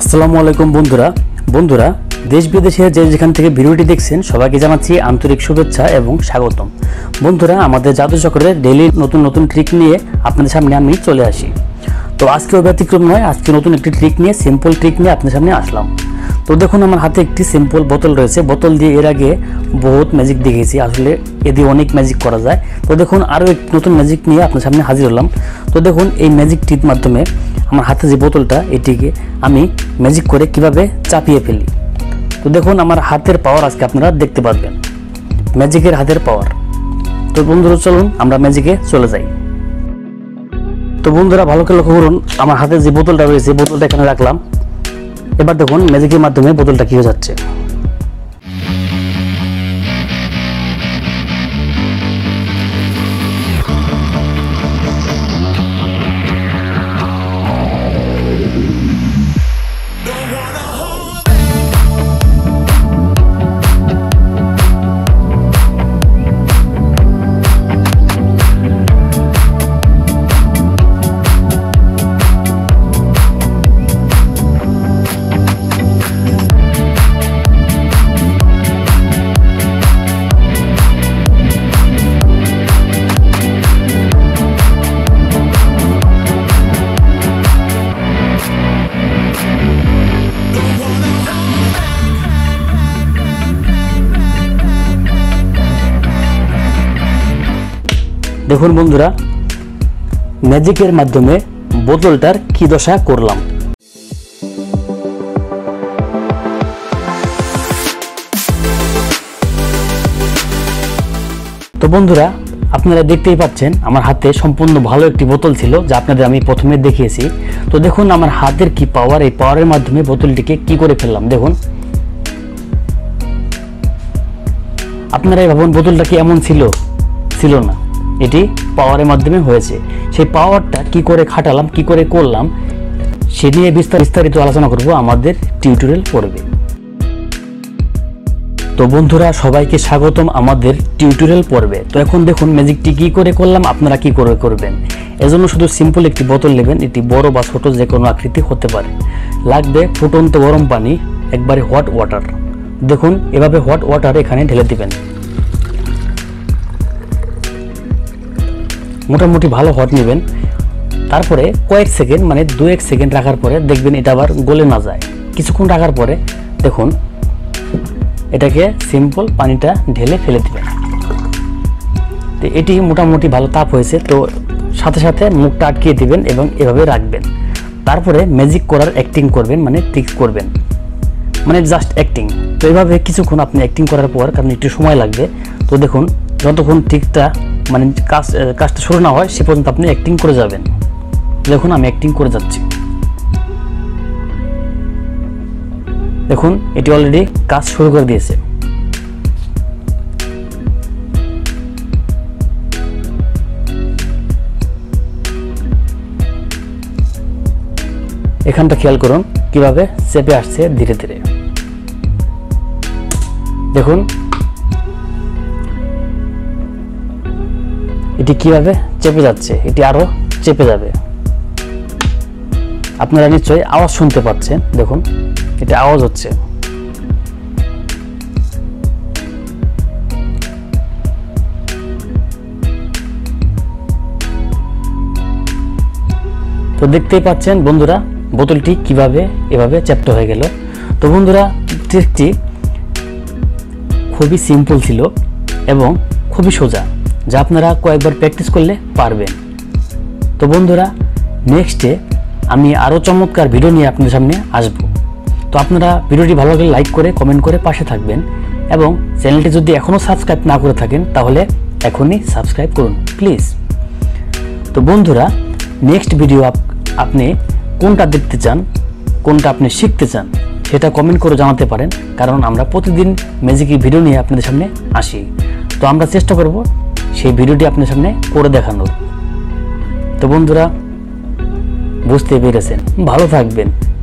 আসসালামু আলাইকুম বন্ধুরা বন্ধুরা দেশ বিদেশে যে যেখান থেকে ভিডিওটি দেখছেন সবাইকে জানাচ্ছি আন্তরিক শুভেচ্ছা এবং স্বাগতম। বন্ধুরা আমাদের জাদু চক্রের ডেইলি নতুন নতুন ট্রিক নিয়ে আপনাদের সামনে আমি চলে আসি। তো আজকে ব্যতিক্রম নয়, আজকে নতুন একটি ট্রিক নিয়ে সিম্পল ট্রিক নিয়ে আপনাদের সামনে আসলাম। তো দেখুন আমার হাতে একটি সিম্পল বোতল রয়েছে, বোতল দিয়ে এর আগে বহুত ম্যাজিক দেখেছি, আসলে এ দিয়ে অনেক ম্যাজিক করা যায়। তো দেখুন আরও এক নতুন ম্যাজিক নিয়ে আপনার সামনে হাজির হলাম। তো দেখুন এই ম্যাজিক টির মাধ্যমে আমার হাতে যে বোতলটা এটিকে আমি ম্যাজিক করে কিভাবে চাপিয়ে ফেলি। তো দেখুন আমার হাতের পাওয়ার আজকে আপনারা দেখতে পারবেন, ম্যাজিকের হাতের পাওয়ার। তো বন্ধুরা চলুন আমরা ম্যাজিকে চলে যাই। তো বন্ধুরা ভালো করে লক্ষ্য করুন, আমার হাতে যে বোতলটা রয়েছে বোতলটা এখানে রাখলাম। এবার দেখুন ম্যাজিকের মাধ্যমে বোতলটা কি হয়ে যাচ্ছে। দেখুন বন্ধুরা ম্যাজিকের মাধ্যমে বোতলটার কি দশা করলাম। তো বন্ধুরা আপনারা দেখতেই পাচ্ছেন আমার হাতে সম্পূর্ণ ভালো একটি বোতল ছিল, যা আপনাদের আমি প্রথমে দেখিয়েছি। তো দেখুন আমার হাতের কি পাওয়ার, এই পাওয়ারের মাধ্যমে বোতলটিকে কি করে ফেললাম। দেখুন আপনারা ভাবুন বোতলটা কি এমন ছিল? ছিল না, এটি পাওয়ারের মাধ্যমে হয়েছে। সেই পাওয়ারটা কি করে খাটালাম, কি করে করলাম সে নিয়ে বিস্তারিত আলোচনা করব আমাদের টিউটোরিয়াল পর্বে। তো বন্ধুরা সবাইকে স্বাগতম আমাদের টিউটোরিয়াল পর্বে। তো এখন দেখুন ম্যাজিকটি কি করে করলাম, আপনারা কি করে করবেন। এজন্য শুধু সিম্পল একটি বোতল নেবেন, এটি বড় বা ছোট যে কোনো আকৃতি হতে পারে। লাগবে ফুটন্ত গরম পানি, একবারে হট ওয়াটার। দেখুন এভাবে হট ওয়াটার এখানে ঢেলে দেবেন। মোটামুটি ভালো হট নেবেন, তারপরে কয়েক সেকেন্ড মানে 2-1 সেকেন্ড রাখার পরে দেখবেন এটা আবার গলে না যায়। কিছুক্ষণ রাখার পরে দেখুন এটাকে সিম্পল পানিটা ঢেলে ফেলে দেবেন। তো এটি মোটামুটি ভালো তাপ হয়েছে, তো সাথে সাথে মুখটা আটকিয়ে দেবেন এবং এভাবে রাখবেন। তারপরে ম্যাজিক করার অ্যাক্টিং করবেন, মানে ট্রিক করবেন, মানে জাস্ট অ্যাক্টিং। তো এইভাবে কিছুক্ষণ আপনি অ্যাক্টিং করার পর, কারণ একটু সময় লাগবে, তো দেখুন যতক্ষণ ট্রিকটা মানে কাজটা শুরু না হয় সে পর্যন্ত আপনি অ্যাক্টিং করে যাবেন। দেখুন আমি অ্যাক্টিং করে যাচ্ছি, দেখুন এটি অলরেডি কাজ শুরু করে দিয়েছে। এখানটা খেয়াল করুন কিভাবে চেপে আসছে ধীরে ধীরে। দেখুন এটি কীভাবে চেপে যাচ্ছে, এটি আরও চেপে যাবে। আপনারা নিশ্চয়ই আওয়াজ শুনতে পাচ্ছেন, দেখুন এটা আওয়াজ হচ্ছে। তো দেখতেই পাচ্ছেন বন্ধুরা বোতলটি কিভাবে এভাবে চ্যাপ্টা হয়ে গেল। তো বন্ধুরা ট্রিকটি খুবই সিম্পল ছিল এবং খুবই সোজা, যা আপনারা কয়েকবার প্র্যাকটিস করলে পারবেন। তো বন্ধুরা নেক্সটে আমি আরও চমৎকার ভিডিও নিয়ে আপনাদের সামনে আসব। তো আপনারা ভিডিওটি ভালো লাগলে লাইক করে কমেন্ট করে পাশে থাকবেন, এবং চ্যানেলটি যদি এখনও সাবস্ক্রাইব না করে থাকেন তাহলে এখনই সাবস্ক্রাইব করুন প্লিজ। তো বন্ধুরা নেক্সট ভিডিও আপনি কোনটা দেখতে চান, কোনটা আপনি শিখতে চান সেটা কমেন্ট করে জানাতে পারেন, কারণ আমরা প্রতিদিন ম্যাজিকের ভিডিও নিয়ে আপনাদের সামনে আসি। তো আমরা চেষ্টা করব সেই ভিডিওটি আপনার সামনে করে দেখানোর। তো বন্ধুরা বুঝতে পেরেছেন, ভালো থাকবেন,